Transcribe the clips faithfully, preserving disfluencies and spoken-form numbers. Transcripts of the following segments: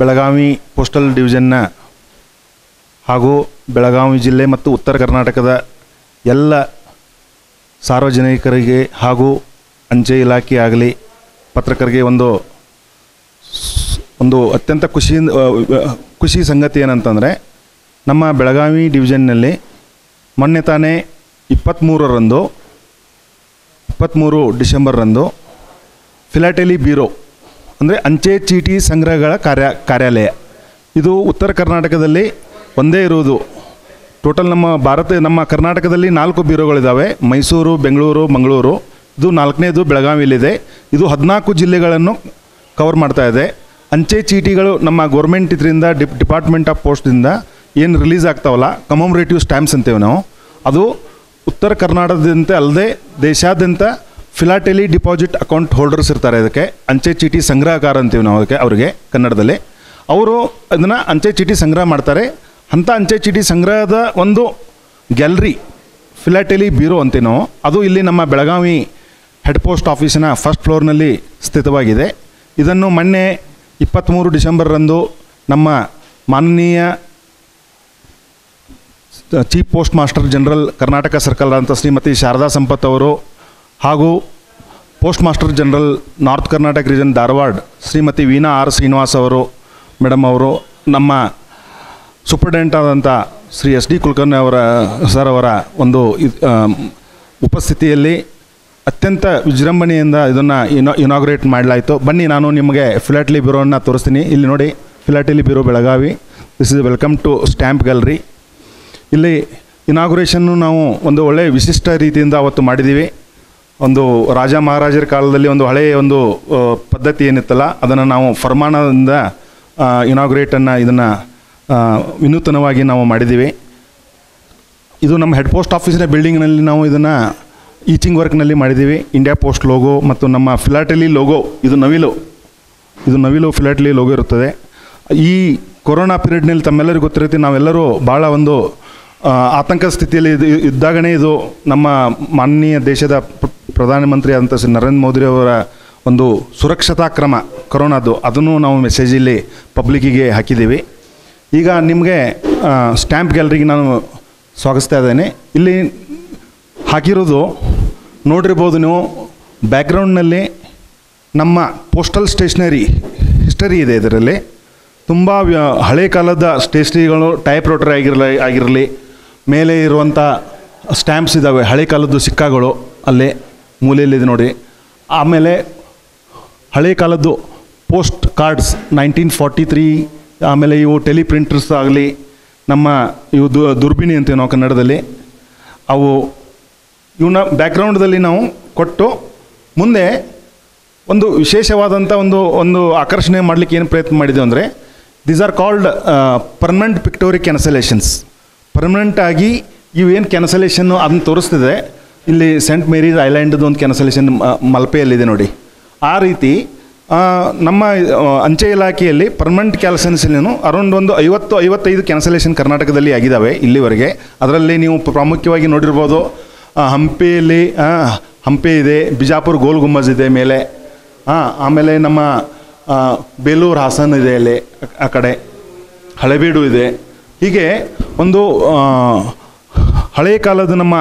Belagavi postal ಡಿವಿಷನ್ನ ಹಾಗೂ ಬೆಳಗಾವಿ ಜಿಲ್ಲೆ ಮತ್ತು ಉತ್ತರ ಕರ್ನಾಟಕದ ಎಲ್ಲ ಸಾರ್ವಜನಿಕರಿಗೆ ಹಾಗೂ ಅಂಚೆ ಇಲಾಖೆ ಆಗಲಿ ಪತ್ರಕರ್ತರಿಗೆ ಒಂದು ಒಂದು ಅತ್ಯಂತ ಖುಷಿ ಖುಷಿ ಸಂಗತಿ ಏನಂತಂದರೆ ನಮ್ಮ ಬೆಳಗಾವಿ ಡಿವಿಷನ್ನಲ್ಲಿ ಮೊನ್ನೆ ತಾನೇ ಇಪ್ಪತ್ತ್ಮೂರರಂದು ಇಪ್ಪತ್ತ್ಮೂರು ಡಿಸೆಂಬರ್ರಂದು ಫಿಲಾಟೆಲಿ ಬ್ಯೂರೋ ಅಂದರೆ ಅಂಚೆ ಚೀಟಿ ಸಂಗ್ರಹಗಳ ಕಾರ್ಯ ಕಾರ್ಯಾಲಯ ಇದು ಉತ್ತರ ಕರ್ನಾಟಕದಲ್ಲಿ ಒಂದೇ ಇರುವುದು. ಟೋಟಲ್ ನಮ್ಮ ಭಾರತ ನಮ್ಮ ಕರ್ನಾಟಕದಲ್ಲಿ ನಾಲ್ಕು ಬ್ಯೂರೋಗಳಿದ್ದಾವೆ, ಮೈಸೂರು, ಬೆಂಗಳೂರು, ಮಂಗಳೂರು, ಇದು ನಾಲ್ಕನೇದು ಬೆಳಗಾವಿಯಲ್ಲಿದೆ. ಇದು ಹದಿನಾಲ್ಕು ಜಿಲ್ಲೆಗಳನ್ನು ಕವರ್ ಮಾಡ್ತಾ ಇದೆ. ಅಂಚೆ ಚೀಟಿಗಳು ನಮ್ಮ ಗೌರ್ಮೆಂಟ್ ಇದರಿಂದ ಡಿ ಡಿಪಾರ್ಟ್ಮೆಂಟ್ ಆಫ್ ಪೋಸ್ಟಿಂದ ಏನು ರಿಲೀಸ್ ಆಗ್ತಾವಲ್ಲ ಕಮಮರೇಟಿವ್ ಸ್ಟ್ಯಾಂಪ್ಸ್ ಅಂತೇವೆ ನಾವು, ಅದು ಉತ್ತರ ಕರ್ನಾಟಕದಂತೆ ಅಲ್ಲದೆ ದೇಶಾದ್ಯಂತ ಫಿಲಾಟೆಲಿ ಡಿಪಾಸಿಟ್ ಅಕೌಂಟ್ ಹೋಲ್ಡರ್ಸ್ ಇರ್ತಾರೆ. ಅದಕ್ಕೆ ಅಂಚೆ ಚೀಟಿ ಸಂಗ್ರಹಕಾರ ಅಂತೀವಿ ನಾವು ಅದಕ್ಕೆ, ಅವರಿಗೆ ಕನ್ನಡದಲ್ಲಿ. ಅವರು ಅದನ್ನು ಅಂಚೆ ಚೀಟಿ ಸಂಗ್ರಹ ಮಾಡ್ತಾರೆ. ಅಂಥ ಅಂಚೆ ಚೀಟಿ ಸಂಗ್ರಹದ ಒಂದು ಗ್ಯಾಲರಿ ಫಿಲಾಟೆಲಿ ಬ್ಯೂರೋ ಅಂತೀವಿ ನಾವು, ಅದು ಇಲ್ಲಿ ನಮ್ಮ ಬೆಳಗಾವಿ ಹೆಡ್ ಪೋಸ್ಟ್ ಆಫೀಸಿನ ಫಸ್ಟ್ ಫ್ಲೋರ್ನಲ್ಲಿ ಸ್ಥಿತವಾಗಿದೆ. ಇದನ್ನು ಮೊನ್ನೆ ಇಪ್ಪತ್ತ್ಮೂರು ಡಿಸೆಂಬರ್ರಂದು ನಮ್ಮ ಮಾನನೀಯ chief post master general Karnataka circle ಅಂತ ಶ್ರೀಮತಿ ಶಾರದಾ ಸಂಪತ್ ಅವರು ಹಾಗೂ post master general north Karnataka region Dharwad Shrimati Veena R Srinivas ಅವರು ಮೇಡಮ್ ಅವರು, ನಮ್ಮ ಸೂಪರ್ಡೆಂಟ್ ಆದಂಥ ಶ್ರೀ ಎಸ್ ಡಿ ಕುಲಕರ್ಣಿ ಅವರ ಸರ್ ಅವರ ಒಂದು ಉಪಸ್ಥಿತಿಯಲ್ಲಿ ಅತ್ಯಂತ ವಿಜೃಂಭಣೆಯಿಂದ ಇದನ್ನು ಇನಾ ಇನಾಗ್ರೇಟ್ ಮಾಡಲಾಯಿತು. ಬನ್ನಿ, ನಾನು ನಿಮಗೆ ಫಿಲಾಟೆಲಿ ಬ್ಯೂರೋವನ್ನು ತೋರಿಸ್ತೀನಿ. ಇಲ್ಲಿ ನೋಡಿ, philately bureau Belagavi. This is welcome to stamp gallery. ಇಲ್ಲಿ ಇನಾಗ್ರೇಷನ್ನು ನಾವು ಒಂದು ಒಳ್ಳೆಯ ವಿಶಿಷ್ಟ ರೀತಿಯಿಂದ ಅವತ್ತು ಮಾಡಿದ್ದೀವಿ. ಒಂದು ರಾಜ ಮಹಾರಾಜರ ಕಾಲದಲ್ಲಿ ಒಂದು ಹಳೆಯ ಒಂದು ಪದ್ಧತಿ ಏನಿತ್ತಲ್ಲ ಅದನ್ನು ನಾವು ಫರ್ಮಾನದಿಂದ ಇನಾಗ್ರೇಟನ್ನು ಇದನ್ನು ವಿನೂತನವಾಗಿ ನಾವು ಮಾಡಿದ್ದೀವಿ. ಇದು ನಮ್ಮ ಹೆಡ್ ಪೋಸ್ಟ್ ಆಫೀಸಿನ ಬಿಲ್ಡಿಂಗ್ನಲ್ಲಿ ನಾವು ಇದನ್ನು ಈಚಿಂಗ್ ವರ್ಕ್ನಲ್ಲಿ ಮಾಡಿದ್ದೀವಿ. ಇಂಡಿಯಾ ಪೋಸ್ಟ್ ಲೋಗೋ ಮತ್ತು ನಮ್ಮ ಫಿಲಾಟೆಲಿ ಲೋಗೋ, ಇದು ನವಿಲು, ಇದು ನವಿಲು ಫಿಲಾಟೆಲಿ ಲೋಗೋ ಇರುತ್ತದೆ. ಈ ಕೊರೋನಾ ಪೀರಿಯಡ್ನಲ್ಲಿ ತಮ್ಮೆಲ್ಲರಿಗೂ ಗೊತ್ತಿರುತ್ತೆ, ನಾವೆಲ್ಲರೂ ಭಾಳ ಒಂದು ಆತಂಕದ ಸ್ಥಿತಿಯಲ್ಲಿ ಇದು ಇದ್ದಾಗನೇ ಇದು ನಮ್ಮ ಮಾನ್ಯ ದೇಶದ ಪ್ರಧಾನಮಂತ್ರಿ ಆದಂಥ ಶ್ರೀ ನರೇಂದ್ರ ಮೋದಿಯವರ ಒಂದು ಸುರಕ್ಷತಾ ಕ್ರಮ ಕೊರೋನಾದ್ದು, ಅದನ್ನು ನಾವು ಮೆಸೇಜಲ್ಲಿ ಪಬ್ಲಿಕ್ಕಿಗೆ ಹಾಕಿದ್ದೀವಿ. ಈಗ ನಿಮಗೆ ಸ್ಟ್ಯಾಂಪ್ ಗ್ಯಾಲರಿಗೆ ನಾನು ಸ್ವಾಗತಿಸ್ತಾ ಇದ್ದೇನೆ. ಇಲ್ಲಿ ಹಾಕಿರೋದು ನೋಡಿರ್ಬೋದು ನೀವು, ಬ್ಯಾಕ್ಗ್ರೌಂಡ್ನಲ್ಲಿ ನಮ್ಮ ಪೋಸ್ಟಲ್ ಸ್ಟೇಷನರಿ ಹಿಸ್ಟರಿ ಇದೆ. ಇದರಲ್ಲಿ ತುಂಬ ಹಳೆ ಕಾಲದ ಸ್ಟೇಷನರಿಗಳು, ಟೈಪ್ ರೈಟರ್ ಆಗಿರಲಿ ಆಗಿರಲಿ ಮೇಲೆ ಇರುವಂಥ ಸ್ಟ್ಯಾಂಪ್ಸ್ ಇದ್ದಾವೆ, ಹಳೆ ಕಾಲದ್ದು ಸಿಕ್ಕಾಗಳು ಅಲ್ಲೇ ಮೂಲೆಯಲ್ಲಿದೆ ನೋಡಿ. ಆಮೇಲೆ ಹಳೆ ಕಾಲದ್ದು post cards nineteen forty three, ಆಮೇಲೆ ಇವು ಟೆಲಿಪ್ರಿಂಟರ್ಸ್ ಆಗಲಿ, ನಮ್ಮ ಇವು ದುರ್ಬಿಣಿ ಅಂತೀವಿ ನಾವು ಕನ್ನಡದಲ್ಲಿ, ಅವು ಇವನ್ನ ಬ್ಯಾಕ್ಗ್ರೌಂಡಲ್ಲಿ ನಾವು ಕೊಟ್ಟು ಮುಂದೆ ಒಂದು ವಿಶೇಷವಾದಂಥ ಒಂದು ಒಂದು ಆಕರ್ಷಣೆ ಮಾಡಲಿಕ್ಕೆ ಏನು ಪ್ರಯತ್ನ ಮಾಡಿದೆವು ಅಂದರೆ, these are called permanent pictorial cancellations. Permanent ಆಗಿ ಇವೇನು ಕ್ಯಾನ್ಸಲೇಷನ್ನು ಅದನ್ನು ತೋರಿಸ್ತಿದೆ. ಇಲ್ಲಿ ಸೆಂಟ್ ಮೇರೀಸ್ ಐಲ್ಯಾಂಡದು ಒಂದು ಕ್ಯಾನ್ಸಲೇಷನ್ ಮಲ್ಪೆಯಲ್ಲಿದೆ ನೋಡಿ. ಆ ರೀತಿ ನಮ್ಮ ಅಂಚೆ ಇಲಾಖೆಯಲ್ಲಿ ಪರ್ಮನೆಂಟ್ ಕ್ಯಾನ್ಸಲೇಷನ್ ಅರೌಂಡ್ ಒಂದು ಐವತ್ತು ಐವತ್ತೈದು ಕ್ಯಾನ್ಸಲೇಷನ್ ಕರ್ನಾಟಕದಲ್ಲಿ ಆಗಿದ್ದಾವೆ ಇಲ್ಲಿವರೆಗೆ. ಅದರಲ್ಲಿ ನೀವು ಪ್ರಾಮುಖ್ಯವಾಗಿ ನೋಡಿರ್ಬೋದು ಹಂಪಿಯಲ್ಲಿ ಹಂಪಿ ಇದೆ, ಬಿಜಾಪುರ್ ಗೋಲ್ಗುಂಬಜ್ ಇದೆ ಮೇಲೆ, ಹಾಂ ಆಮೇಲೆ ನಮ್ಮ ಬೇಲೂರು ಹಾಸನ್ ಇದೆ, ಅಲ್ಲಿ ಆ ಕಡೆ ಹಳೆಬೀಡು ಇದೆ. ಹೀಗೆ ಒಂದು ಹಳೆಯ ಕಾಲದ ನಮ್ಮ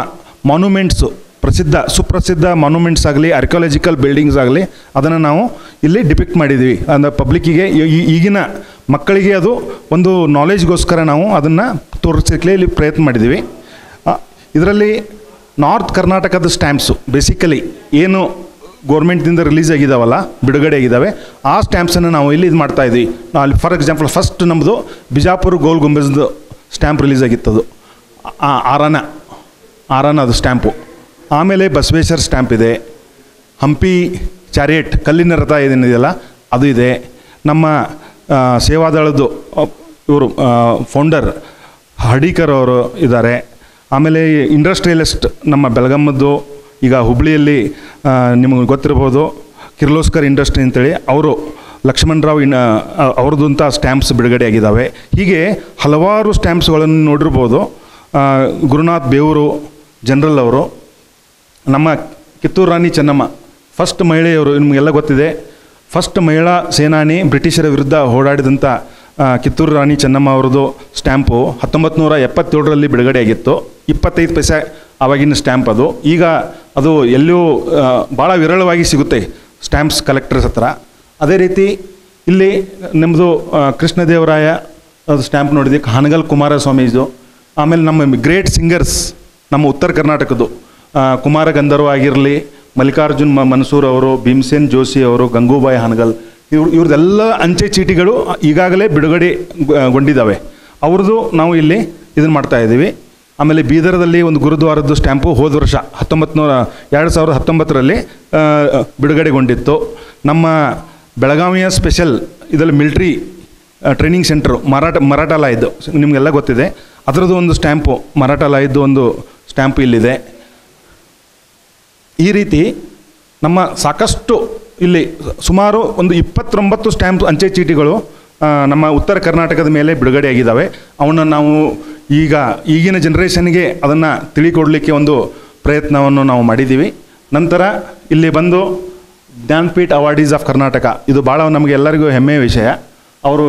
ಮಾನ್ಯುಮೆಂಟ್ಸು, ಪ್ರಸಿದ್ಧ ಸುಪ್ರಸಿದ್ಧ ಮಾನ್ಯುಮೆಂಟ್ಸ್ ಆಗಲಿ, ಆರ್ಕಿಯಾಲಜಿಕಲ್ ಬಿಲ್ಡಿಂಗ್ಸ್ ಆಗಲಿ, ಅದನ್ನು ನಾವು ಇಲ್ಲಿ ಡಿಪಿಕ್ಟ್ ಮಾಡಿದ್ದೀವಿ. ಅಂದರೆ ಪಬ್ಲಿಕ್ಕಿಗೆ, ಈಗಿನ ಮಕ್ಕಳಿಗೆ ಅದು ಒಂದು ನಾಲೆಜ್ಗೋಸ್ಕರ ನಾವು ಅದನ್ನು ತೋರಿಸಲಿಕ್ಕೆ ಇಲ್ಲಿ ಪ್ರಯತ್ನ ಮಾಡಿದ್ದೀವಿ. ಇದರಲ್ಲಿ ನಾರ್ತ್ ಕರ್ನಾಟಕದ ಸ್ಟ್ಯಾಂಪ್ಸು ಬೇಸಿಕಲಿ ಏನು ಗೌರ್ಮೆಂಟ್ದಿಂದ ರಿಲೀಸ್ ಆಗಿದ್ದಾವಲ್ಲ, ಬಿಡುಗಡೆ ಆಗಿದ್ದಾವೆ, ಆ ಸ್ಟ್ಯಾಂಪ್ಸನ್ನು ನಾವು ಇಲ್ಲಿ ಇದು ಮಾಡ್ತಾಯಿದ್ವಿ. ಅಲ್ಲಿ ಫಾರ್ ಎಕ್ಸಾಂಪಲ್ ಫಸ್ಟ್ ನಮ್ಮದು ಬಿಜಾಪುರ ಗೋಲ್ ಗುಂಬಜ್ದು ಸ್ಟ್ಯಾಂಪ್ ರಿಲೀಸ್ ಆಗಿತ್ತದು, ಆರಾನ ಆರಾನ ಅದು ಸ್ಟ್ಯಾಂಪು. ಆಮೇಲೆ ಬಸವೇಶ್ವರ ಸ್ಟ್ಯಾಂಪ್ ಇದೆ, ಹಂಪಿ ಚಾರಿಯೇಟ್ ಕಲ್ಲಿನ ರಥ ಏನಿದೆಯಲ್ಲ ಅದು ಇದೆ, ನಮ್ಮ ಸೇವಾದಳದ್ದು ಇವರು ಫೌಂಡರ್ ಹಡೀಕರ್ ಅವರು ಇದ್ದಾರೆ. ಆಮೇಲೆ ಇಂಡಸ್ಟ್ರಿಯಲಿಸ್ಟ್ ನಮ್ಮ ಬೆಳಗಾಮದ್ದು, ಈಗ ಹುಬ್ಳಿಯಲ್ಲಿ ನಿಮಗೆ ಗೊತ್ತಿರ್ಬೋದು ಕಿರ್ಲೋಸ್ಕರ್ ಇಂಡಸ್ಟ್ರಿ ಅಂತೇಳಿ, ಅವರು ಲಕ್ಷ್ಮಣ್ ರಾವ್ ಇನ್ ಅವ್ರದ್ದಂಥ ಸ್ಟ್ಯಾಂಪ್ಸ್ ಬಿಡುಗಡೆ ಆಗಿದ್ದಾವೆ. ಹೀಗೆ ಹಲವಾರು ಸ್ಟ್ಯಾಂಪ್ಸ್ಗಳನ್ನು ನೋಡಿರ್ಬೋದು. ಗುರುನಾಥ್ ಬೇವೂರು ಜನರಲ್ ಅವರು, ನಮ್ಮ ಕಿತ್ತೂರು ರಾಣಿ ಚೆನ್ನಮ್ಮ ಫಸ್ಟ್ ಮಹಿಳೆಯವರು ನಿಮಗೆಲ್ಲ ಗೊತ್ತಿದೆ, ಫಸ್ಟ್ ಮಹಿಳಾ ಸೇನಾನಿ ಬ್ರಿಟಿಷರ ವಿರುದ್ಧ ಹೋರಾಡಿದಂಥ ಕಿತ್ತೂರು ರಾಣಿ ಚೆನ್ನಮ್ಮ ಅವರದು ಸ್ಟ್ಯಾಂಪು ಹತ್ತೊಂಬತ್ತು ನೂರ ಎಪ್ಪತ್ತೇಳರಲ್ಲಿ ಬಿಡುಗಡೆ ಆಗಿತ್ತು. ಇಪ್ಪತ್ತೈದು ಪೈಸೆ ಆವಾಗಿನ ಸ್ಟ್ಯಾಂಪ್ ಅದು. ಈಗ ಅದು ಎಲ್ಲೂ ಭಾಳ ವಿರಳವಾಗಿ ಸಿಗುತ್ತೆ ಸ್ಟ್ಯಾಂಪ್ಸ್ ಕಲೆಕ್ಟರ್ಸ್ ಹತ್ರ. ಅದೇ ರೀತಿ ಇಲ್ಲಿ ನಮ್ಮದು ಕೃಷ್ಣದೇವರಾಯ ಅದು ಸ್ಟ್ಯಾಂಪ್ ನೋಡಿದ್ದಕ್ಕೆ ಹನಗಲ್ ಕುಮಾರಸ್ವಾಮೀಜಿದು. ಆಮೇಲೆ ನಮ್ಮ ಗ್ರೇಟ್ ಸಿಂಗರ್ಸ್ ನಮ್ಮ ಉತ್ತರ ಕರ್ನಾಟಕದ್ದು ಕುಮಾರ ಗಂಧರ್ವ ಆಗಿರಲಿ, ಮಲ್ಲಿಕಾರ್ಜುನ್ ಮನ್ಸೂರ್ ಅವರು, ಭೀಮ್ಸೇನ್ ಜೋಶಿ ಅವರು, ಗಂಗೂಬಾಯಿ ಹನಗಲ್, ಇವ್ರು ಇವ್ರದ್ದೆಲ್ಲ ಅಂಚೆ ಚೀಟಿಗಳು ಈಗಾಗಲೇ ಬಿಡುಗಡೆಗೊಂಡಿದ್ದಾವೆ. ಅವ್ರದ್ದು ನಾವು ಇಲ್ಲಿ ಇದನ್ನು ಮಾಡ್ತಾಯಿದ್ದೀವಿ. ಆಮೇಲೆ ಬೀದರ್ದಲ್ಲಿ ಒಂದು ಗುರುದ್ವಾರದ್ದು ಸ್ಟ್ಯಾಂಪು ಹೋದ ವರ್ಷ ಹತ್ತೊಂಬತ್ತು ನೂರ ಎರಡು ಸಾವಿರದ ಹತ್ತೊಂಬತ್ತರಲ್ಲಿ ಬಿಡುಗಡೆಗೊಂಡಿತ್ತು. ನಮ್ಮ ಬೆಳಗಾವಿಯ ಸ್ಪೆಷಲ್ ಇದರಲ್ಲಿ ಮಿಲ್ಟ್ರಿ ಟ್ರೈನಿಂಗ್ ಸೆಂಟ್ರು ಮರಾಠ ಮರಾಠಾಲ ಇದ್ದು ನಿಮಗೆಲ್ಲ ಗೊತ್ತಿದೆ. ಅದರದ್ದು ಒಂದು ಸ್ಟ್ಯಾಂಪು ಮರಾಠಾಲ ಇದ್ದು ಒಂದು ಸ್ಟ್ಯಾಂಪು ಇಲ್ಲಿದೆ. ಈ ರೀತಿ ನಮ್ಮ ಸಾಕಷ್ಟು ಇಲ್ಲಿ ಸುಮಾರು ಒಂದು ಇಪ್ಪತ್ತೊಂಬತ್ತು ಸ್ಟ್ಯಾಂಪ್ ಅಂಚೆ ಚೀಟಿಗಳು ನಮ್ಮ ಉತ್ತರ ಕರ್ನಾಟಕದ ಮೇಲೆ ಬಿಡುಗಡೆಯಾಗಿದ್ದಾವೆ. ಅವನ್ನ ನಾವು ಈಗ ಈಗಿನ ಜನ್ರೇಷನ್ಗೆ ಅದನ್ನು ತಿಳಿಕೊಡಲಿಕ್ಕೆ ಒಂದು ಪ್ರಯತ್ನವನ್ನು ನಾವು ಮಾಡಿದ್ದೀವಿ. ನಂತರ ಇಲ್ಲಿ ಬಂದು ಜ್ಞಾನಪೀಠ ಅವಾರ್ಡೀಸ್ ಆಫ್ ಕರ್ನಾಟಕ, ಇದು ಭಾಳ ನಮಗೆ ಎಲ್ಲರಿಗೂ ಹೆಮ್ಮೆಯ ವಿಷಯ. ಅವರು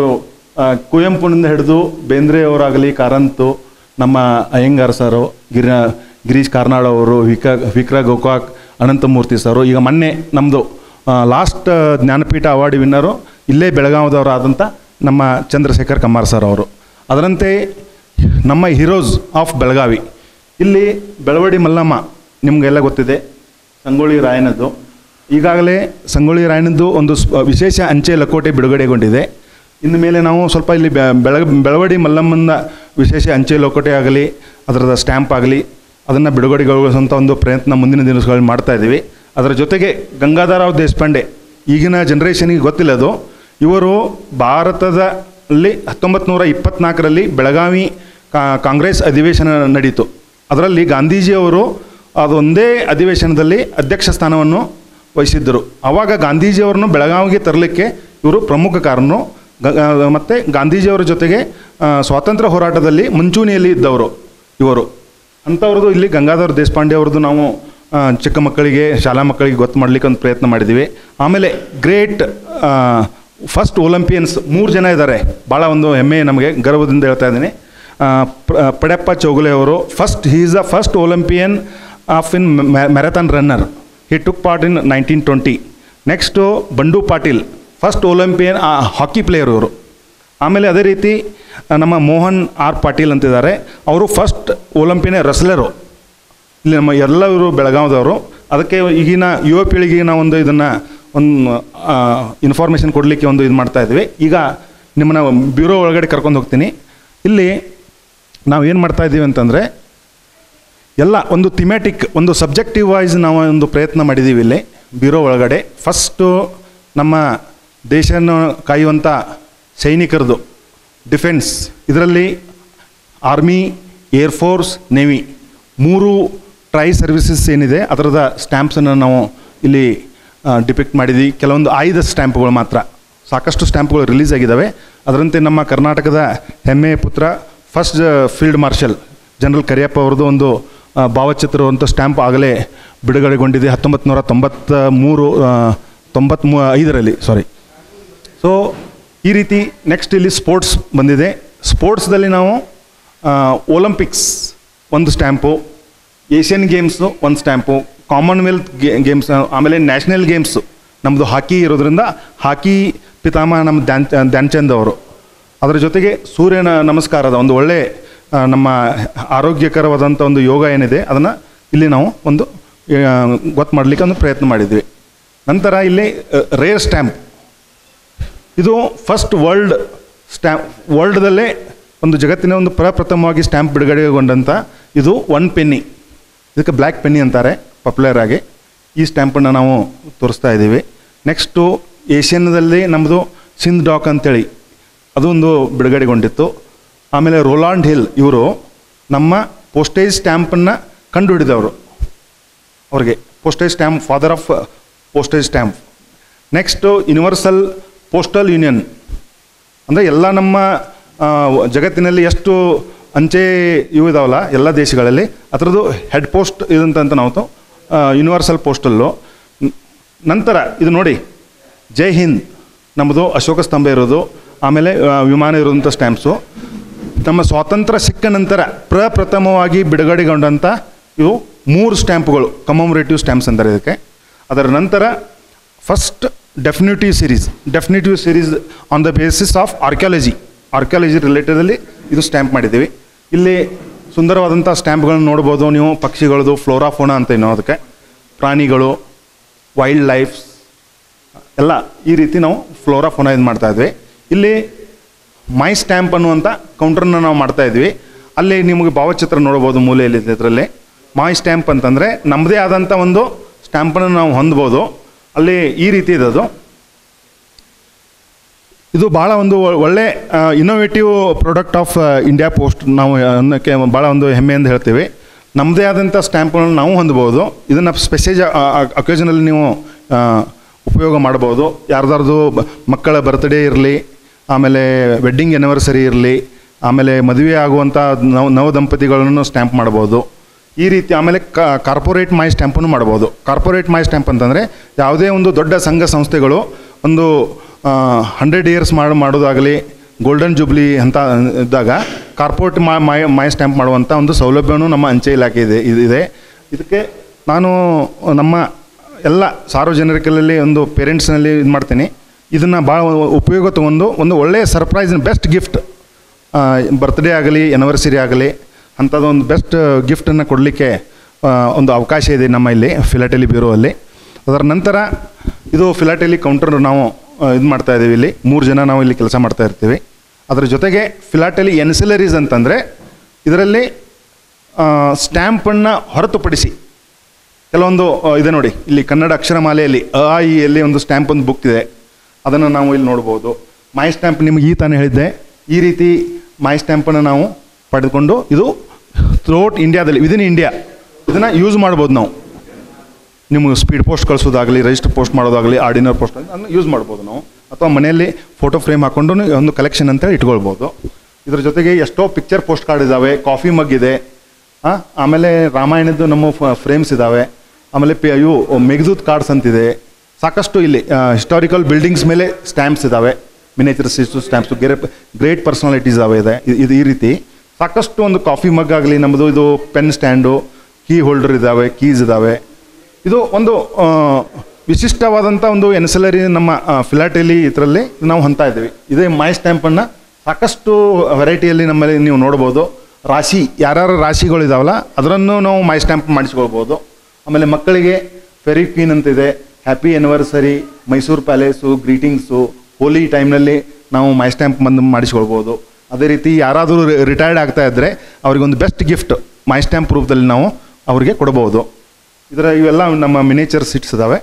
ಕುವೆಂಪುನಿಂದ ಹಿಡಿದು ಬೇಂದ್ರೆಯವರಾಗಲಿ, ಕಾರಂತು, ನಮ್ಮ ಅಯ್ಯಂಗಾರ್ ಸರು, ಗಿರಿ ಗಿರೀಶ್ ಕಾರ್ನಾಡ್ ಅವರು, ವಿಕ ವಿಕ್ರ ಗೋಕಾಕ್, ಅನಂತಮೂರ್ತಿ ಸರು. ಈಗ ಮೊನ್ನೆ ನಮ್ಮದು ಲಾಸ್ಟ್ ಜ್ಞಾನಪೀಠ ಅವಾರ್ಡ್ ವಿನ್ನರು ಇಲ್ಲೇ ಬೆಳಗಾವದವರಾದಂಥ ನಮ್ಮ ಚಂದ್ರಶೇಖರ್ ಕಮ್ಮಾರ್ ಸರ್ ಅವರು. ಅದರಂತೆ ನಮ್ಮ ಹೀರೋಸ್ ಆಫ್ ಬೆಳಗಾವಿ ಇಲ್ಲಿ ಬೆಳವಡಿ ಮಲ್ಲಮ್ಮ ನಿಮಗೆಲ್ಲ ಗೊತ್ತಿದೆ, ಸಂಗೊಳ್ಳಿ ರಾಯನದ್ದು. ಈಗಾಗಲೇ ಸಂಗೊಳ್ಳಿ ರಾಯನದ್ದು ಒಂದು ವಿಶೇಷ ಅಂಚೆ ಲಕೋಟೆ ಬಿಡುಗಡೆಗೊಂಡಿದೆ. ಇನ್ನು ಮೇಲೆ ನಾವು ಸ್ವಲ್ಪ ಇಲ್ಲಿ ಬೆಳಗ ಬೆಳವಡಿ ಮಲ್ಲಮ್ಮನ ವಿಶೇಷ ಅಂಚೆ ಲಕೋಟೆ ಆಗಲಿ, ಅದರದ ಸ್ಟ್ಯಾಂಪ್ ಆಗಲಿ, ಅದನ್ನು ಬಿಡುಗಡೆಗೊಳಿಸುವಂಥ ಒಂದು ಪ್ರಯತ್ನ ಮುಂದಿನ ದಿನಗಳಲ್ಲಿ ಮಾಡ್ತಾಯಿದ್ದೀವಿ. ಅದರ ಜೊತೆಗೆ ಗಂಗಾಧರ ರಾವ್ ದೇಶಪಾಂಡೆ, ಈಗಿನ ಜನ್ರೇಷನಿಗೆ ಗೊತ್ತಿಲ್ಲ ಅದು. ಇವರು ಭಾರತದಲ್ಲಿ ಹತ್ತೊಂಬತ್ತು ನೂರ ಇಪ್ಪತ್ತ್ನಾಲ್ಕರಲ್ಲಿ ಬೆಳಗಾವಿ ಕಾಂಗ್ರೆಸ್ ಅಧಿವೇಶನ ನಡೆಯಿತು. ಅದರಲ್ಲಿ ಗಾಂಧೀಜಿಯವರು ಅದೊಂದೇ ಅಧಿವೇಶನದಲ್ಲಿ ಅಧ್ಯಕ್ಷ ಸ್ಥಾನವನ್ನು ವಹಿಸಿದ್ದರು. ಆವಾಗ ಗಾಂಧೀಜಿಯವ್ರನ್ನು ಬೆಳಗಾವಿಗೆ ತರಲಿಕ್ಕೆ ಇವರು ಪ್ರಮುಖ ಕಾರಣರು. ಮತ್ತು ಗಾಂಧೀಜಿಯವರ ಜೊತೆಗೆ ಸ್ವಾತಂತ್ರ್ಯ ಹೋರಾಟದಲ್ಲಿ ಮುಂಚೂಣಿಯಲ್ಲಿ ಇದ್ದವರು ಇವರು. ಅಂಥವ್ರದ್ದು ಇಲ್ಲಿ ಗಂಗಾಧರ ದೇಶಪಾಂಡೆ ಅವ್ರದ್ದು ನಾವು ಚಿಕ್ಕ ಮಕ್ಕಳಿಗೆ, ಶಾಲಾ ಮಕ್ಕಳಿಗೆ ಗೊತ್ತು ಮಾಡಲಿಕ್ಕೆ ಒಂದು ಪ್ರಯತ್ನ ಮಾಡಿದ್ದೀವಿ. ಆಮೇಲೆ ಗ್ರೇಟ್ ಫಸ್ಟ್ ಒಲಂಪಿಯನ್ಸ್ ಮೂರು ಜನ ಇದ್ದಾರೆ. ಭಾಳ ಒಂದು ಹೆಮ್ಮೆ ನಮಗೆ, ಗರ್ವದಿಂದ ಹೇಳ್ತಾ ಇದ್ದೀನಿ. ಪಡೆಪ್ಪ ಚೌಗುಲೆ ಅವರು first he is the first Olympian of in marathon runner, he took part in nineteen twenty. Next Bandu Patil first Olympian hockey player ಇವರು. ಆಮೇಲೆ ಅದೇ ರೀತಿ ನಮ್ಮ ಮೋಹನ್ ಆರ್ ಪಾಟೀಲ್ ಅಂತಿದ್ದಾರೆ, ಅವರು ಫಸ್ಟ್ ಒಲಂಪಿಯನ್ ರೆಸ್ಲರು. ಇಲ್ಲಿ ನಮ್ಮ ಎಲ್ಲವರು ಬೆಳಗಾವದವರು. ಅದಕ್ಕೆ ಈಗಿನ ಯುವ ಪೀಳಿಗೆಗೆ ನಾವೊಂದು ಇದನ್ನು ಒಂದು ಇನ್ಫಾರ್ಮೇಷನ್ ಕೊಡಲಿಕ್ಕೆ ಒಂದು ಇದು ಮಾಡ್ತಾಯಿದ್ವಿ. ಈಗ ನಿಮ್ಮನ್ನು ಬ್ಯೂರೋ ಒಳಗಡೆ ಕರ್ಕೊಂಡು ಹೋಗ್ತೀನಿ. ಇಲ್ಲಿ ನಾವೇನು ಮಾಡ್ತಾಯಿದ್ದೀವಿ ಅಂತಂದರೆ ಎಲ್ಲ ಒಂದು ಥಿಮ್ಯಾಟಿಕ್, ಒಂದು ಸಬ್ಜೆಕ್ಟಿವ್ ವೈಸ್ ನಾವು ಒಂದು ಪ್ರಯತ್ನ ಮಾಡಿದ್ದೀವಿ ಇಲ್ಲಿ ಬ್ಯೂರೋ ಒಳಗಡೆ. ಫಸ್ಟು ನಮ್ಮ ದೇಶನ ಕಾಯುವಂಥ ಸೈನಿಕರದು ಡಿಫೆನ್ಸ್, ಇದರಲ್ಲಿ ಆರ್ಮಿ, ಏರ್ಫೋರ್ಸ್, ನೇವಿ ಮೂರು ಟ್ರೈ ಸರ್ವಿಸಸ್ ಏನಿದೆ ಅದರದ ಸ್ಟ್ಯಾಂಪ್ಸನ್ನು ನಾವು ಇಲ್ಲಿ ಡಿಪಿಕ್ಟ್ ಮಾಡಿದ್ವಿ. ಕೆಲವೊಂದು ಆಯ್ದ ಸ್ಟ್ಯಾಂಪ್ಗಳು ಮಾತ್ರ, ಸಾಕಷ್ಟು ಸ್ಟ್ಯಾಂಪ್ಗಳು ರಿಲೀಸ್ ಆಗಿದ್ದಾವೆ. ಅದರಂತೆ ನಮ್ಮ ಕರ್ನಾಟಕದ ಹೆಮ್ಮೆಯ ಪುತ್ರ first field marshal general Kariyappa ಅವ್ರದ್ದು ಒಂದು ಭಾವಚಿತ್ರವಂಥ ಸ್ಟ್ಯಾಂಪ್ ಆಗಲೇ ಬಿಡುಗಡೆಗೊಂಡಿದೆ ಹತ್ತೊಂಬತ್ತು ನೂರ ತೊಂಬತ್ತ ಮೂರು ತೊಂಬತ್ತ್ಮೂ ಐದರಲ್ಲಿ ಸಾರಿ ಸೊ ಈ ರೀತಿ ನೆಕ್ಸ್ಟ್ ಇಲ್ಲಿ ಸ್ಪೋರ್ಟ್ಸ್ ಬಂದಿದೆ. ಸ್ಪೋರ್ಟ್ಸ್ದಲ್ಲಿ ನಾವು ಒಲಂಪಿಕ್ಸ್ ಒಂದು ಸ್ಟ್ಯಾಂಪು, ಏಷ್ಯನ್ ಗೇಮ್ಸು ಒಂದು ಸ್ಟ್ಯಾಂಪು, ಕಾಮನ್ವೆಲ್ತ್ ಗೇ ಗೇಮ್ಸ್ ಆಮೇಲೆ ನ್ಯಾಷನಲ್ ಗೇಮ್ಸು ನಮ್ಮದು ಹಾಕಿ ಇರೋದ್ರಿಂದ ಹಾಕಿ ಪಿತಾಮಹ ನಮ್ಮ ಧ್ಯಾನ್ ಧ್ಯಾನ್ಚಂದ್ ಅವರು. ಅದರ ಜೊತೆಗೆ ಸೂರ್ಯನ ನಮಸ್ಕಾರದ ಒಂದು ಒಳ್ಳೆಯ ನಮ್ಮ ಆರೋಗ್ಯಕರವಾದಂಥ ಒಂದು ಯೋಗ ಏನಿದೆ ಅದನ್ನು ಇಲ್ಲಿ ನಾವು ಒಂದು ಗೊತ್ತು ಮಾಡಲಿಕ್ಕೆ ಒಂದು ಪ್ರಯತ್ನ ಮಾಡಿದ್ವಿ. ನಂತರ ಇಲ್ಲಿ ರೇರ್ ಸ್ಟ್ಯಾಂಪ್, ಇದು ಫಸ್ಟ್ ವರ್ಲ್ಡ್ ಸ್ಟ್ಯಾಂಪ್, ವರ್ಲ್ಡ್ದಲ್ಲೇ ಒಂದು ಜಗತ್ತಿನ ಒಂದು ಪ್ರಪ್ರಥಮವಾಗಿ ಸ್ಟ್ಯಾಂಪ್ ಬಿಡುಗಡೆಗೊಂಡಂಥ ಇದು ಒನ್ ಪೆನ್ನಿ, ಇದಕ್ಕೆ ಬ್ಲ್ಯಾಕ್ ಪೆನ್ನಿ ಅಂತಾರೆ ಪಾಪ್ಯುಲರ್ ಆಗಿ. ಈ ಸ್ಟ್ಯಾಂಪನ್ನು ನಾವು ತೋರಿಸ್ತಾ ಇದ್ದೀವಿ. ನೆಕ್ಸ್ಟು ಏಷ್ಯನ್ದಲ್ಲಿ ನಮ್ಮದು ಸಿಂಧ್ ಡಾಕ್ ಅಂತೇಳಿ ಅದೊಂದು ಬಿಡುಗಡೆಗೊಂಡಿತ್ತು. ಆಮೇಲೆ ರೋಲಾಂಡ್ ಹಿಲ್ ಇವರು ನಮ್ಮ ಪೋಸ್ಟೇಜ್ ಸ್ಟ್ಯಾಂಪನ್ನು ಕಂಡುಹಿಡಿದವರು, ಅವ್ರಿಗೆ postage stamp father of postage stamp. Next universal postal union, ಅಂದರೆ ಎಲ್ಲ ನಮ್ಮ ಜಗತ್ತಿನಲ್ಲಿ ಎಷ್ಟು ಅಂಚೆ ಇವು ಇದಾವಲ್ಲ ಎಲ್ಲ ದೇಶಗಳಲ್ಲಿ ಅದರದ್ದು ಹೆಡ್ ಪೋಸ್ಟ್ ಇದಂತ ನಾವು ಯೂನಿವರ್ಸಲ್ ಪೋಸ್ಟಲ್ಲು. ನಂತರ ಇದು ನೋಡಿ ಜೈ ಹಿಂದ್ ನಮ್ಮದು ಅಶೋಕ ಸ್ತಂಭ ಇರೋದು, ಆಮೇಲೆ ವಿಮಾನ ಇರೋಂಥ ಸ್ಟ್ಯಾಂಪ್ಸು. ನಮ್ಮ ಸ್ವಾತಂತ್ರ್ಯ ಸಿಕ್ಕ ನಂತರ ಪ್ರಪ್ರಥಮವಾಗಿ ಬಿಡುಗಡೆಗೊಂಡಂಥ ಇವು ಮೂರು ಸ್ಟ್ಯಾಂಪ್ಗಳು, ಕಮಮರೇಟಿವ್ ಸ್ಟ್ಯಾಂಪ್ಸ್ ಅಂತಾರೆ ಇದಕ್ಕೆ. ಅದರ ನಂತರ first definitive series, definitive series on the basis of archaeology, archaeology ರಿಲೇಟೆಡಲ್ಲಿ ಇದು ಸ್ಟ್ಯಾಂಪ್ ಮಾಡಿದ್ದೀವಿ. ಇಲ್ಲಿ ಸುಂದರವಾದಂಥ ಸ್ಟ್ಯಾಂಪ್ಗಳನ್ನು ನೋಡ್ಬೋದು ನೀವು, ಪಕ್ಷಿಗಳದು ಫ್ಲೋರಾಫೋನಾ ಅಂತ ಏನೋ ಅದಕ್ಕೆ, ಪ್ರಾಣಿಗಳು, ವೈಲ್ಡ್ ಲೈಫ್ಸ್ ಎಲ್ಲ ಈ ರೀತಿ ನಾವು ಫ್ಲೋರಾಫೋನಾ ಇದು ಮಾಡ್ತಾಯಿದ್ವಿ. ಇಲ್ಲಿ ಮೈ ಸ್ಟ್ಯಾಂಪ್ ಅನ್ನುವಂಥ ಕೌಂಟ್ರನ್ನ ನಾವು ಮಾಡ್ತಾಯಿದ್ವಿ. ಅಲ್ಲಿ ನಿಮಗೆ ಭಾವಚಿತ್ರ ನೋಡ್ಬೋದು ಮೂಲೆಯಲ್ಲಿ ಇದರಲ್ಲಿ. ಮೈ ಸ್ಟ್ಯಾಂಪ್ ಅಂತಂದರೆ ನಮ್ಮದೇ ಆದಂಥ ಒಂದು ಸ್ಟ್ಯಾಂಪನ್ನು ನಾವು ಹೊಂದ್ಬೋದು. ಅಲ್ಲಿ ಈ ರೀತಿ ಇದದು, ಇದು ಭಾಳ ಒಂದು ಒಳ್ಳೆ innovative product of India post, ನಾವು ಅನ್ನೋಕ್ಕೆ ಭಾಳ ಒಂದು ಹೆಮ್ಮೆ ಎಂದು ಹೇಳ್ತೀವಿ. ನಮ್ಮದೇ ಆದಂಥ ಸ್ಟ್ಯಾಂಪ್ಗಳನ್ನು ನಾವು ಹೊಂದ್ಬೋದು. ಇದನ್ನು ಸ್ಪೆಷಲ್ ಅಕೇಷನಲ್ಲಿ ನೀವು ಉಪಯೋಗ ಮಾಡ್ಬೋದು. ಯಾರ್ದಾರ್ದು ಮಕ್ಕಳ ಬರ್ತ್ಡೇ ಇರಲಿ, ಆಮೇಲೆ ವೆಡ್ಡಿಂಗ್ ಆ್ಯನಿವರ್ಸರಿ ಇರಲಿ, ಆಮೇಲೆ ಮದುವೆ ಆಗುವಂಥ ನವ ನವ ದಂಪತಿಗಳನ್ನು ಸ್ಟ್ಯಾಂಪ್ ಮಾಡ್ಬೋದು ಈ ರೀತಿ. ಆಮೇಲೆ ಕಾರ್ಪೊರೇಟ್ ಮೈ ಸ್ಟ್ಯಾಂಪನ್ನು ಮಾಡ್ಬೋದು. ಕಾರ್ಪೊರೇಟ್ ಮೈ ಸ್ಟ್ಯಾಂಪ್ ಅಂತಂದರೆ ಯಾವುದೇ ಒಂದು ದೊಡ್ಡ ಸಂಘ ಸಂಸ್ಥೆಗಳು ಒಂದು ಹಂಡ್ರೆಡ್ ಇಯರ್ಸ್ ಮಾಡಿ ಮಾಡೋದಾಗಲಿ, ಗೋಲ್ಡನ್ ಜೂಬ್ಲಿ ಅಂತ ಇದ್ದಾಗ ಕಾರ್ಪೊರೇಟ್ ಮಾ ಮೈ ಮೈ ಸ್ಟ್ಯಾಂಪ್ ಮಾಡುವಂಥ ಒಂದು ಸೌಲಭ್ಯನೂ ನಮ್ಮ ಅಂಚೆ ಇಲಾಖೆ ಇದೆ ಇದೆ ಇದಕ್ಕೆ ನಾನು ನಮ್ಮ ಎಲ್ಲ ಸಾರ್ವಜನಿಕರಲ್ಲಿ ಒಂದು ಪೇರೆಂಟ್ಸ್ನಲ್ಲಿ ಇದು ಮಾಡ್ತೀನಿ. ಇದನ್ನು ಭಾಳ ಉಪಯೋಗ ತೊಗೊಂಡು ಒಂದು ಒಳ್ಳೆಯ ಸರ್ಪ್ರೈಸ್, ಬೆಸ್ಟ್ ಗಿಫ್ಟ್, ಬರ್ತ್ಡೇ ಆಗಲಿ ಆ್ಯನಿವರ್ಸರಿ ಆಗಲಿ ಅಂಥದ್ದೊಂದು ಬೆಸ್ಟ್ ಗಿಫ್ಟನ್ನು ಕೊಡಲಿಕ್ಕೆ ಒಂದು ಅವಕಾಶ ಇದೆ ನಮ್ಮ ಇಲ್ಲಿ ಫಿಲಾಟೆಲಿ ಬ್ಯೂರೋ ಅಲ್ಲಿ. ಅದರ ನಂತರ ಇದು ಫಿಲಾಟೆಲಿ ಕೌಂಟರ್ ನಾವು ಇದು ಮಾಡ್ತಾಯಿದ್ದೀವಿ. ಇಲ್ಲಿ ಮೂರು ಜನ ನಾವು ಇಲ್ಲಿ ಕೆಲಸ ಮಾಡ್ತಾಯಿರ್ತೀವಿ. ಅದರ ಜೊತೆಗೆ ಫಿಲಾಟೆಲಿ ಎನ್ಸಿಲರೀಸ್ ಅಂತಂದರೆ ಇದರಲ್ಲಿ ಸ್ಟ್ಯಾಂಪನ್ನು ಹೊರತುಪಡಿಸಿ ಕೆಲವೊಂದು ಇದೆ ನೋಡಿ, ಇಲ್ಲಿ ಕನ್ನಡ ಅಕ್ಷರಮಾಲೆಯಲ್ಲಿ ಅ ಆ ಇ ಯಲ್ಲಿ ಒಂದು ಸ್ಟ್ಯಾಂಪ್ ಒಂದು ಬುಕ್ ಇದೆ, ಅದನ್ನು ನಾವು ಇಲ್ಲಿ ನೋಡ್ಬೋದು. ಮೈ ಸ್ಟ್ಯಾಂಪ್ ನಿಮಗೆ ಈ ತಾನೇ ಹೇಳಿದ್ದೆ, ಈ ರೀತಿ ಮೈ ಸ್ಟ್ಯಾಂಪನ್ನು ನಾವು ಪಡೆದುಕೊಂಡು ಇದು ಥ್ರೂಔಟ್ ಇಂಡಿಯಾದಲ್ಲಿ ವಿದಿನ್ ಇಂಡಿಯಾ ಇದನ್ನು ಯೂಸ್ ಮಾಡ್ಬೋದು ನಾವು. ನಿಮಗೆ ಸ್ಪೀಡ್ ಪೋಸ್ಟ್ ಕಳಿಸೋದಾಗಲಿ, ರಿಜಿಸ್ಟರ್ ಪೋಸ್ಟ್ ಮಾಡೋದಾಗಲಿ, ಆರ್ಡಿನರ್ ಪೋಸ್ಟ್ ಅದನ್ನು ಯೂಸ್ ಮಾಡ್ಬೋದು ನಾವು. ಅಥವಾ ಮನೆಯಲ್ಲಿ ಫೋಟೋ ಫ್ರೇಮ್ ಹಾಕ್ಕೊಂಡು ಒಂದು ಕಲೆಕ್ಷನ್ ಅಂತೇಳಿ ಇಟ್ಕೊಳ್ಬೋದು. ಇದ್ರ ಜೊತೆಗೆ ಎಷ್ಟೋ ಪಿಕ್ಚರ್ ಪೋಸ್ಟ್ ಕಾರ್ಡ್ ಇದ್ದಾವೆ, ಕಾಫಿ ಮಗ್ ಇದೆ, ಆಮೇಲೆ ರಾಮಾಯಣದ್ದು ನಮ್ಮ ಫ್ರೇಮ್ಸ್ ಇದ್ದಾವೆ, ಆಮೇಲೆ ಪಿ ಇವು ಮೆಘದೂತ್ ಕಾರ್ಡ್ಸ್ ಅಂತಿದೆ. ಸಾಕಷ್ಟು ಇಲ್ಲಿ ಹಿಸ್ಟಾರಿಕಲ್ ಬಿಲ್ಡಿಂಗ್ಸ್ ಮೇಲೆ ಸ್ಟ್ಯಾಂಪ್ಸ್ ಇದ್ದಾವೆ, ಮಿನೇಚರ್ ಸೀಸು ಸ್ಟ್ಯಾಂಪ್ಸು, ಗ್ರೇಟ್ ಗ್ರೇಟ್ ಪರ್ಸನಾಲಿಟೀಸ್ ಅವೆ ಇದೆ ಇದು ಈ ರೀತಿ. ಸಾಕಷ್ಟು ಒಂದು ಕಾಫಿ ಮಗ್ ಆಗಲಿ, ನಮ್ಮದು ಇದು ಪೆನ್ ಸ್ಟ್ಯಾಂಡು, ಕೀ ಹೋಲ್ಡರ್ ಇದ್ದಾವೆ, ಕೀಸ್ ಇದ್ದಾವೆ. ಇದು ಒಂದು ವಿಶಿಷ್ಟವಾದಂಥ ಒಂದು ಎನ್ಸಲರಿ ನಮ್ಮ ಫಿಲಾಟೆಲಿ ಇದರಲ್ಲಿ ನಾವು ಹೊಂದ್ತಾ ಇದ್ದೀವಿ. ಇದೇ ಮೈ ಸ್ಟ್ಯಾಂಪನ್ನು ಸಾಕಷ್ಟು ವೆರೈಟಿಯಲ್ಲಿ ನಮ್ಮಲ್ಲಿ ನೀವು ನೋಡ್ಬೋದು. ರಾಶಿ, ಯಾರ್ಯಾರ ರಾಶಿಗಳಿದಾವಲ್ಲ ಅದರನ್ನು ನಾವು ಮೈ ಸ್ಟ್ಯಾಂಪ್ ಮಾಡಿಸ್ಕೊಳ್ಬೋದು. ಆಮೇಲೆ ಮಕ್ಕಳಿಗೆ ಫೆರಿ ಕ್ವೀನ್ ಅಂತಿದೆ, happy anniversary, Mysuru palace, greetings, Holi ಟೈಮ್ನಲ್ಲಿ ನಾವು ಮೈ ಸ್ಟ್ಯಾಂಪ್ ಬಂದು ಮಾಡಿಸ್ಕೊಳ್ಬೋದು. ಅದೇ ರೀತಿ ಯಾರಾದರೂ ರಿಟೈರ್ಡ್ ಆಗ್ತಾ ಇದ್ದರೆ ಅವ್ರಿಗೊಂದು ಬೆಸ್ಟ್ ಗಿಫ್ಟ್ ಮೈ ಸ್ಟ್ಯಾಂಪ್ ರೂಪದಲ್ಲಿ ನಾವು ಅವರಿಗೆ ಕೊಡ್ಬೋದು. ಇದರ ಇವೆಲ್ಲ ನಮ್ಮ ಮಿನೇಚರ್ ಸಿಟ್ಸ್ ಇದ್ದಾವೆ.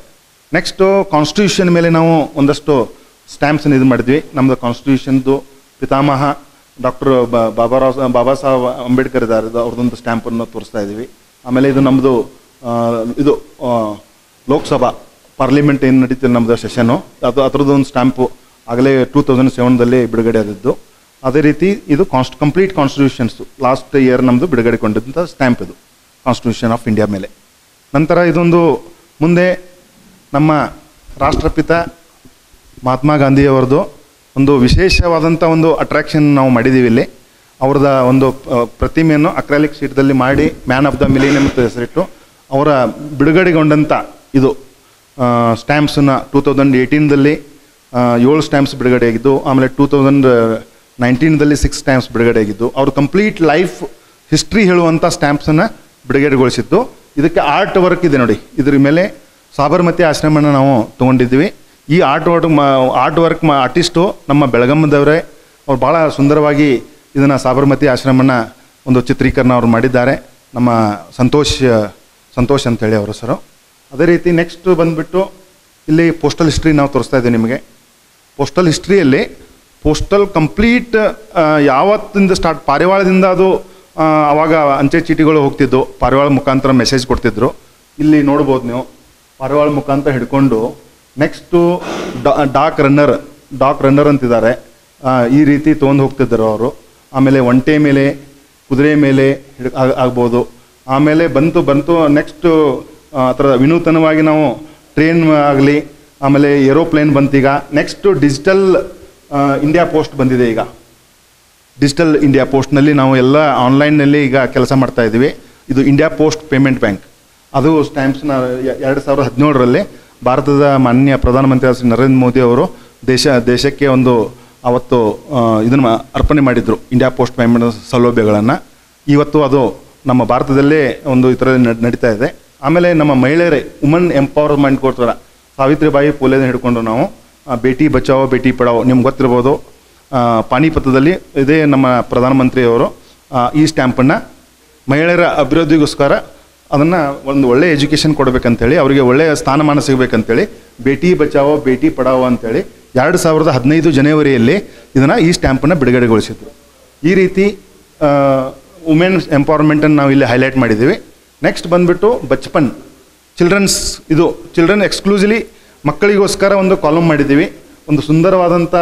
ನೆಕ್ಸ್ಟು ಕಾನ್ಸ್ಟಿಟ್ಯೂಷನ್ ಮೇಲೆ ನಾವು ಒಂದಷ್ಟು ಸ್ಟ್ಯಾಂಪ್ಸನ್ನು ಇದು ಮಾಡಿದ್ವಿ. ನಮ್ಮದು ಕಾನ್ಸ್ಟಿಟ್ಯೂಷನ್ದು ಪಿತಾಮಹ ಡಾಕ್ಟರ್ ಬಾಬಾ ರಾವ್ ಬಾಬಾ ಸಾಹೇಬ್ ಅಂಬೇಡ್ಕರ್ ಇದ್ದಾರೆ, ಅವ್ರದ್ದೊಂದು ಸ್ಟ್ಯಾಂಪನ್ನು ತೋರಿಸ್ತಾ ಇದ್ದೀವಿ. ಆಮೇಲೆ ಇದು ನಮ್ಮದು ಇದು ಲೋಕಸಭಾ ಪಾರ್ಲಿಮೆಂಟ್ ಏನು ನಡೀತಿದೆ ನಮ್ಮದು ಸೆಷನ್ನು, ಅದು ಅದರದ್ದೊಂದು ಸ್ಟ್ಯಾಂಪು ಆಗಲೇ ಟೂ ತೌಸಂಡ್ ಸೆವೆನ್ದಲ್ಲಿ ಬಿಡುಗಡೆ ಆದದ್ದು. ಅದೇ ರೀತಿ ಇದು ಕಾನ್ಸ್ಟ್ ಕಂಪ್ಲೀಟ್ ಕಾನ್ಸ್ಟಿಟ್ಯೂಷನ್ಸು ಲಾಸ್ಟ್ ಇಯರ್ ನಮ್ಮದು ಬಿಡುಗಡೆಗೊಂಡಂಥ ಸ್ಟ್ಯಾಂಪ್ ಇದು ಕಾನ್ಸ್ಟಿಟ್ಯೂಷನ್ ಆಫ್ ಇಂಡಿಯಾ ಮೇಲೆ. ನಂತರ ಇದೊಂದು ಮುಂದೆ ನಮ್ಮ ರಾಷ್ಟ್ರಪಿತ ಮಹಾತ್ಮ ಗಾಂಧಿಯವರದ್ದು ಒಂದು ವಿಶೇಷವಾದಂಥ ಒಂದು ಅಟ್ರ್ಯಾಕ್ಷನ್ ನಾವು ಮಾಡಿದ್ದೀವಿ. ಇಲ್ಲಿ ಅವ್ರದ ಒಂದು ಪ್ರತಿಮೆಯನ್ನು ಅಕ್ರಾಲಿಕ್ ಶೀಟ್ದಲ್ಲಿ ಮಾಡಿ ಮ್ಯಾನ್ ಆಫ್ ದ ಮಿಲೇನಿಯಂ ಅಂತ ಹೆಸರಿಟ್ಟು ಅವರ ಬಿಡುಗಡೆಗೊಂಡಂಥ ಇದು ಸ್ಟ್ಯಾಂಪ್ಸನ್ನು ಟೂ ತೌಸಂಡ್ ಏಯ್ಟೀನ್ದಲ್ಲಿ ಏಳು ಸ್ಟ್ಯಾಂಪ್ಸ್ ಬಿಡುಗಡೆಯಾಗಿದ್ದು, ಆಮೇಲೆ ಟೂ ತೌಸಂಡ್ ನೈನ್ಟೀನ್ದಲ್ಲಿ ಸಿಕ್ಸ್ ಸ್ಟ್ಯಾಂಪ್ಸ್ ಬಿಡುಗಡೆಯಾಗಿದ್ದು, ಅವ್ರ ಕಂಪ್ಲೀಟ್ ಲೈಫ್ ಹಿಸ್ಟ್ರಿ ಹೇಳುವಂಥ ಸ್ಟ್ಯಾಂಪ್ಸನ್ನು ಬಿಡುಗಡೆಗೊಳಿಸಿದ್ದು. ಇದಕ್ಕೆ ಆರ್ಟ್ ವರ್ಕ್ ಇದೆ ನೋಡಿ, ಇದ್ರ ಮೇಲೆ ಸಾಬರಮತಿ ಆಶ್ರಮವನ್ನು ನಾವು ತೊಗೊಂಡಿದ್ದೀವಿ. ಈ ಆರ್ಟ್ ವರ್ಕ್ ಮಾ ಆರ್ಟ್ ವರ್ಕ್ ಮಾ ಆರ್ಟಿಸ್ಟು ನಮ್ಮ ಬೆಳಗಾಮದವರೇ. ಅವ್ರು ಭಾಳ ಸುಂದರವಾಗಿ ಇದನ್ನು ಸಾಬರಮತಿ ಆಶ್ರಮನ ಒಂದು ಚಿತ್ರೀಕರಣ ಅವ್ರು ಮಾಡಿದ್ದಾರೆ, ನಮ್ಮ ಸಂತೋಷ್ ಸಂತೋಷ್ ಅಂತೇಳಿ ಅವರು ಸರು. ಅದೇ ರೀತಿ ನೆಕ್ಸ್ಟ್ ಬಂದುಬಿಟ್ಟು ಇಲ್ಲಿ ಪೋಸ್ಟಲ್ ಹಿಸ್ಟ್ರಿ ನಾವು ತೋರಿಸ್ತಾ ಇದ್ದೀವಿ ನಿಮಗೆ. ಪೋಸ್ಟಲ್ ಹಿಸ್ಟ್ರಿಯಲ್ಲಿ ಪೋಸ್ಟಲ್ ಕಂಪ್ಲೀಟ್ ಯಾವತ್ತಿಂದ ಸ್ಟಾರ್ಟ್, ಪಾರಿವಾಳದಿಂದ ಅದು ಆವಾಗ ಅಂಚೆ ಚೀಟಿಗಳು ಹೋಗ್ತಿದ್ದು, ಪಾರಿವಾಳ ಮುಖಾಂತರ ಮೆಸೇಜ್ ಕೊಡ್ತಿದ್ರು. ಇಲ್ಲಿ ನೋಡ್ಬೋದು ನೀವು ಪಾರಿವಾಳ ಮುಖಾಂತರ ಹಿಡ್ಕೊಂಡು. Next dak runner dak runner ಅಂತಿದ್ದಾರೆ, ಈ ರೀತಿ ತೊಗೊಂಡು ಹೋಗ್ತಿದ್ದರು ಅವರು. ಆಮೇಲೆ ಒಂಟೆ ಮೇಲೆ, ಕುದುರೆ ಮೇಲೆ ಹಿಡ್ ಆಗ್ಬೋದು. ಆಮೇಲೆ ಬಂತು ಬಂತು ನೆಕ್ಸ್ಟು ಆ ಥರ ವಿನೂತನವಾಗಿ ನಾವು ಟ್ರೈನ್ ಆಗಲಿ, ಆಮೇಲೆ ಏರೋಪ್ಲೇನ್ ಬಂತೀಗ. ನೆಕ್ಸ್ಟ್ ಡಿಜಿಟಲ್ ಇಂಡಿಯಾ ಪೋಸ್ಟ್ ಬಂದಿದೆ. ಈಗ ಡಿಜಿಟಲ್ ಇಂಡಿಯಾ ಪೋಸ್ಟ್ನಲ್ಲಿ ನಾವು ಎಲ್ಲ ಆನ್ಲೈನ್ನಲ್ಲಿ ಈಗ ಕೆಲಸ ಮಾಡ್ತಾ ಇದ್ದೀವಿ. ಇದು ಇಂಡಿಯಾ ಪೋಸ್ಟ್ ಪೇಮೆಂಟ್ ಬ್ಯಾಂಕ್, ಅದು ಸ್ಟ್ಯಾಂಪ್ಸ್ನ ಎರಡು ಸಾವಿರದ ಹದಿನೇಳರಲ್ಲಿ ಭಾರತದ ಮಾನ್ಯ ಪ್ರಧಾನಮಂತ್ರಿ ಶ್ರೀ ನರೇಂದ್ರ ಮೋದಿ ಅವರು ದೇಶ ದೇಶಕ್ಕೆ ಒಂದು ಅವತ್ತು ಇದನ್ನು ಅರ್ಪಣೆ ಮಾಡಿದರು, ಇಂಡಿಯಾ ಪೋಸ್ಟ್ ಪೇಮೆಂಟ್ ಸೌಲಭ್ಯಗಳನ್ನು. ಇವತ್ತು ಅದು ನಮ್ಮ ಭಾರತದಲ್ಲೇ ಒಂದು ಈ ಥರ ನಡೀತಾ ಇದೆ. ಆಮೇಲೆ ನಮ್ಮ ಮಹಿಳೆಯರೇ ವುಮನ್ ಎಂಪವರ್ಮೆಂಟ್ ಕೊಡ್ತಾರೆ. ಸಾವಿತ್ರಿಬಾಯಿ ಪುಲೆಯನ್ನು ಹಿಡ್ಕೊಂಡು ನಾವು ಬೇಟಿ ಬಚಾವೋ ಬೇಟಿ ಪಡಾವೋ, ನಿಮ್ಗೆ ಗೊತ್ತಿರ್ಬೋದು, ಪಾಣಿಪಥದಲ್ಲಿ ಇದೇ ನಮ್ಮ ಪ್ರಧಾನಮಂತ್ರಿಯವರು ಈ ಸ್ಟ್ಯಾಂಪನ್ನು ಮಹಿಳೆಯರ ಅಭಿವೃದ್ಧಿಗೋಸ್ಕರ ಅದನ್ನು ಒಂದು ಒಳ್ಳೆಯ ಎಜುಕೇಷನ್ ಕೊಡಬೇಕಂತೇಳಿ, ಅವರಿಗೆ ಒಳ್ಳೆಯ ಸ್ಥಾನಮಾನ ಸಿಗಬೇಕಂತೇಳಿ ಬೇಟಿ ಬಚಾವೋ ಬೇಟಿ ಪಡಾವೋ ಅಂತೇಳಿ ಎರಡು ಸಾವಿರದ ಹದಿನೈದು ಜನವರಿಯಲ್ಲಿ ಇದನ್ನು ಈ ಸ್ಟ್ಯಾಂಪನ್ನು ಬಿಡುಗಡೆಗೊಳಿಸಿದ್ರು. ಈ ರೀತಿ ವುಮೆನ್ ಎಂಪವರ್ಮೆಂಟನ್ನು ನಾವು ಇಲ್ಲಿ ಹೈಲೈಟ್ ಮಾಡಿದ್ದೀವಿ. ನೆಕ್ಸ್ಟ್ ಬಂದುಬಿಟ್ಟು ಬಚ್ಪನ್ ಚಿಲ್ಡ್ರನ್ಸ್, ಇದು ಚಿಲ್ಡ್ರನ್ ಎಕ್ಸ್ಕ್ಲೂಸಿವ್ಲಿ ಮಕ್ಕಳಿಗೋಸ್ಕರ ಒಂದು ಕಾಲಮ್ ಮಾಡಿದ್ದೀವಿ. ಒಂದು ಸುಂದರವಾದಂಥ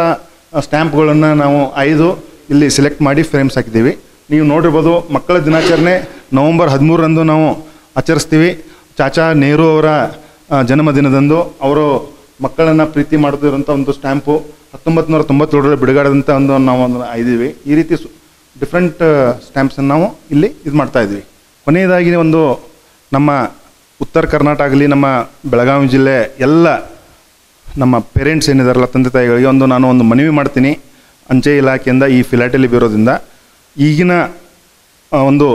ಸ್ಟ್ಯಾಂಪ್ಗಳನ್ನು ನಾವು ಐದು ಇಲ್ಲಿ ಸೆಲೆಕ್ಟ್ ಮಾಡಿ ಫ್ರೇಮ್ಸ್ ಹಾಕಿದ್ದೀವಿ. ನೀವು ನೋಡಿರ್ಬೋದು, ಮಕ್ಕಳ ದಿನಾಚರಣೆ ನವಂಬರ್ ಹದಿಮೂರರಂದು ನಾವು ಆಚರಿಸ್ತೀವಿ. ಚಾಚಾ ನೆಹರು ಅವರ ಜನ್ಮದಿನದಂದು ಅವರು ಮಕ್ಕಳನ್ನು ಪ್ರೀತಿ ಮಾಡ್ತಿರೋಂಥ ಒಂದು ಸ್ಟ್ಯಾಂಪು ಹತ್ತೊಂಬತ್ತು ನೂರ ತೊಂಬತ್ತೇಳರಲ್ಲಿ ಬಿಡುಗಡೆದಂಥ ಒಂದು ನಾವು ಒಂದು ಇದ್ದೀವಿ. ಈ ರೀತಿ ಡಿಫ್ರೆಂಟ್ ಸ್ಟ್ಯಾಂಪ್ಸನ್ನು ನಾವು ಇಲ್ಲಿ ಇದು ಮಾಡ್ತಾಯಿದ್ವಿ. ಕೊನೆಯದಾಗಿ ಒಂದು ನಮ್ಮ ಉತ್ತರ ಕರ್ನಾಟಕ ಆಗಲಿ ನಮ್ಮ ಬೆಳಗಾವಿ ಜಿಲ್ಲೆ ಎಲ್ಲ ನಮ್ಮ ಪೇರೆಂಟ್ಸ್ ಏನಿದಾರಲ್ಲ, ತಂದೆ ತಾಯಿಗಳಿಗೆ ಒಂದು ನಾನು ಒಂದು ಮನವಿ ಮಾಡ್ತೀನಿ. ಅಂಚೆ ಇಲಾಖೆಯಿಂದ ಈ ಫಿಲಾಟಲಿ ಬ್ಯೂರೋದಿಂದ ಈಗಿನ ಒಂದು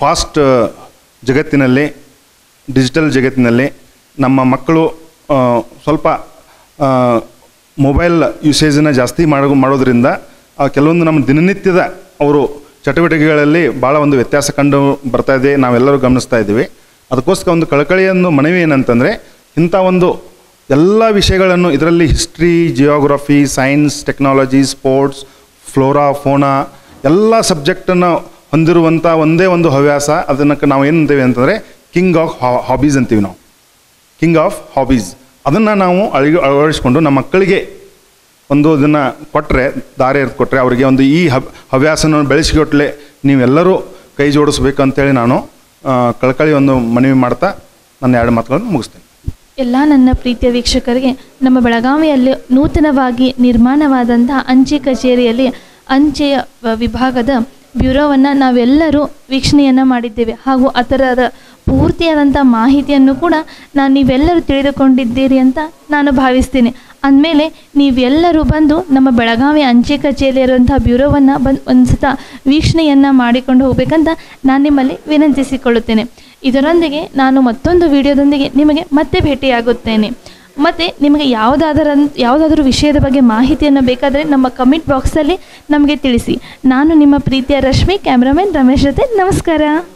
ಫಾಸ್ಟ್ ಜಗತ್ತಿನಲ್ಲಿ, ಡಿಜಿಟಲ್ ಜಗತ್ತಿನಲ್ಲಿ ನಮ್ಮ ಮಕ್ಕಳು ಸ್ವಲ್ಪ ಮೊಬೈಲ್ ಯೂಸೇಜನ್ನು ಜಾಸ್ತಿ ಮಾಡೋ ಮಾಡೋದ್ರಿಂದ ಕೆಲವೊಂದು ನಮ್ಮ ದಿನನಿತ್ಯದ ಅವರು ಚಟುವಟಿಕೆಗಳಲ್ಲಿ ಭಾಳ ಒಂದು ವ್ಯತ್ಯಾಸ ಕಂಡು ಬರ್ತಾಯಿದೆ, ನಾವೆಲ್ಲರೂ ಗಮನಿಸ್ತಾ ಇದ್ದೀವಿ. ಅದಕ್ಕೋಸ್ಕರ ಒಂದು ಕಳಕಳಿಯನ್ನು ಮನವಿ ಏನಂತಂದರೆ, ಇಂಥ ಒಂದು ಎಲ್ಲ ವಿಷಯಗಳನ್ನು ಇದರಲ್ಲಿ history, geography, science, technology, sports, flora, fauna ಎಲ್ಲ ಸಬ್ಜೆಕ್ಟನ್ನು ಹೊಂದಿರುವಂಥ ಒಂದೇ ಒಂದು ಹವ್ಯಾಸ, ಅದನ್ನು ನಾವು ಏನು ಅಂತೀವಿ ಅಂತಂದರೆ ಕಿಂಗ್ ಆಫ್ ಹಾಬೀಸ್ ಅಂತೀವಿ ನಾವು, ಕಿಂಗ್ ಆಫ್ ಹಾಬೀಸ್. ಅದನ್ನು ನಾವು ಅಳಗ ಅಳವಡಿಸ್ಕೊಂಡು ನಮ್ಮ ಮಕ್ಕಳಿಗೆ ಒಂದು ಇದನ್ನು ಕೊಟ್ಟರೆ, ದಾರಿ ಕೊಟ್ಟರೆ, ಅವರಿಗೆ ಒಂದು ಈ ಹಬ್ ಹವ್ಯಾಸನ ಬೆಳೆಸಿಕೊಟ್ಲೆ ನೀವೆಲ್ಲರೂ ಕೈ ಜೋಡಿಸ್ಬೇಕು ಅಂತೇಳಿ ನಾನು ಕಳಕಳಿ ಒಂದು ಮನವಿ ಮಾಡ್ತಾ ನನ್ನ ಎರಡು ಮಾತುಗಳನ್ನು ಮುಗಿಸ್ತೇನೆ. ಎಲ್ಲ ನನ್ನ ಪ್ರೀತಿಯ ವೀಕ್ಷಕರಿಗೆ, ನಮ್ಮ ಬೆಳಗಾವಿಯಲ್ಲಿ ನೂತನವಾಗಿ ನಿರ್ಮಾಣವಾದಂಥ ಅಂಚೆ ಕಚೇರಿಯಲ್ಲಿ ಅಂಚೆಯ ವಿಭಾಗದ ಬ್ಯೂರೋವನ್ನು ನಾವೆಲ್ಲರೂ ವೀಕ್ಷಣೆಯನ್ನು ಮಾಡಿದ್ದೇವೆ. ಹಾಗೂ ಅದರ ಪೂರ್ತಿಯಾದಂಥ ಮಾಹಿತಿಯನ್ನು ಕೂಡ ನಾನು ನೀವೆಲ್ಲರೂ ತಿಳಿದುಕೊಂಡಿದ್ದೀರಿ ಅಂತ ನಾನು ಭಾವಿಸ್ತೀನಿ. ಅಂದಮೇಲೆ ನೀವೆಲ್ಲರೂ ಬಂದು ನಮ್ಮ ಬೆಳಗಾವಿ ಅಂಚೆ ಕಚೇರಿಯಲ್ಲಿರುವಂಥ ಬ್ಯೂರೋವನ್ನು ಬಂದು ಒಂದು ಸತ ವೀಕ್ಷಣೆಯನ್ನು ಮಾಡಿಕೊಂಡು ಹೋಗಬೇಕಂತ ನಾನು ನಿಮ್ಮಲ್ಲಿ ವಿನಂತಿಸಿಕೊಳ್ಳುತ್ತೇನೆ. ಇದರೊಂದಿಗೆ ನಾನು ಮತ್ತೊಂದು ವಿಡಿಯೋದೊಂದಿಗೆ ನಿಮಗೆ ಮತ್ತೆ ಭೇಟಿಯಾಗುತ್ತೇನೆ. ಮತ್ತು ನಿಮಗೆ ಯಾವುದಾದರ ಯಾವುದಾದ್ರೂ ವಿಷಯದ ಬಗ್ಗೆ ಮಾಹಿತಿಯನ್ನು ಬೇಕಾದರೆ ನಮ್ಮ ಕಮೆಂಟ್ ಬಾಕ್ಸಲ್ಲಿ ನಮಗೆ ತಿಳಿಸಿ. ನಾನು ನಿಮ್ಮ ಪ್ರೀತಿಯ ರಶ್ಮಿ, ಕ್ಯಾಮ್ರಾಮನ್ ರಮೇಶ್ ಜೊತೆ. ನಮಸ್ಕಾರ.